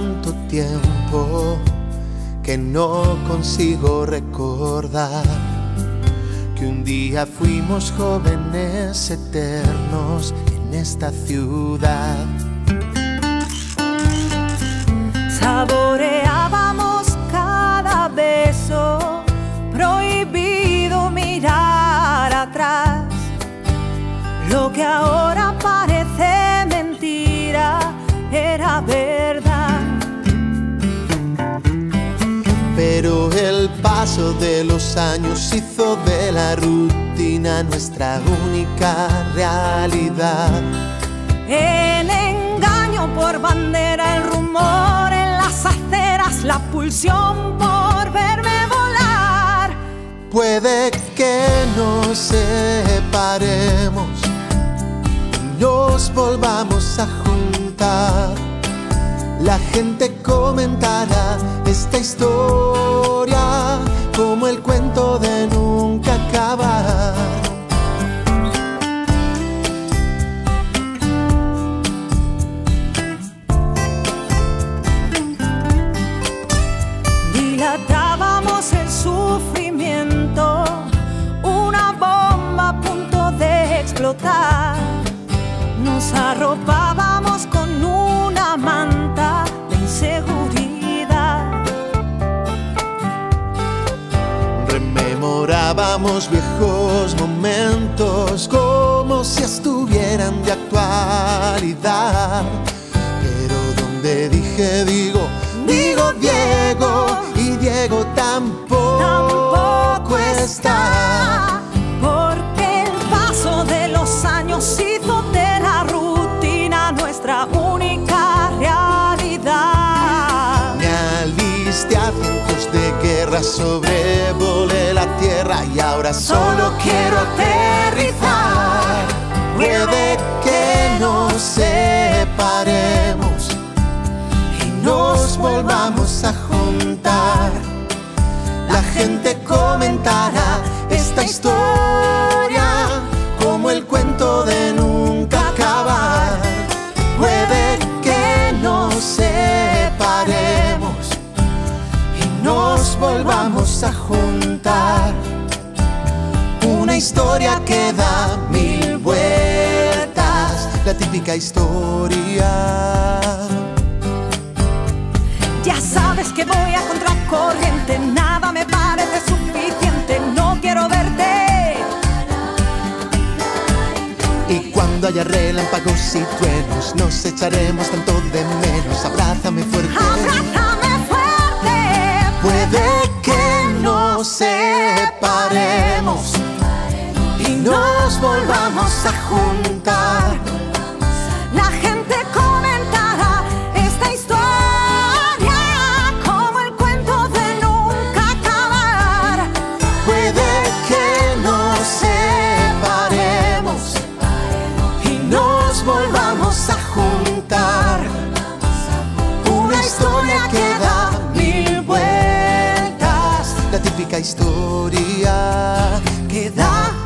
tanto tiempo que no consigo recordar que un día fuimos jóvenes eternos en esta ciudad. Saboreábamos cada beso, prohibido mirar atrás. Lo que ahora parece mentira era verdad. Pero el paso de los años hizo de la rutina nuestra única realidad. El engaño por bandera, el rumor en las aceras, la pulsión por verme volar. Puede que nos separemos, nos volvamos a juntar. La gente comentará esta historia como el cuento de nunca acabar. Dilatábamos el sufrimiento, una bomba a punto de explotar. Nos arropábamos con una manta de inseguridad. Rememorábamos viejos momentos como si estuvieran de actualidad. Pero donde dije digo, digo Diego, y Diego tampoco está. Porque el paso de los años hizo de la rutina nuestra única realidad. Me alisté a tiempos de guerra, sobrevolé la tierra y ahora solo quiero aterrizar. Puede que nos separemos y nos volvamos a juntar. La gente comentará esta historia como el cuento de nunca acabar. Puede que nos separemos y nos volvamos a juntar. Una historia que da mil vueltas, la típica historia. Ya sabes que voy a contracorriente, nada me parece suficiente, no quiero verte. Y cuando haya relámpagos y truenos, nos echaremos tanto de menos. Abrázame fuerte, abrázame fuerte. Puede que nos separemos y nos volvamos a juntar. La gente comentará esta historia como el cuento de nunca acabar. Puede que nos separemos y nos volvamos a juntar. Una historia que da mil vueltas, la típica historia que da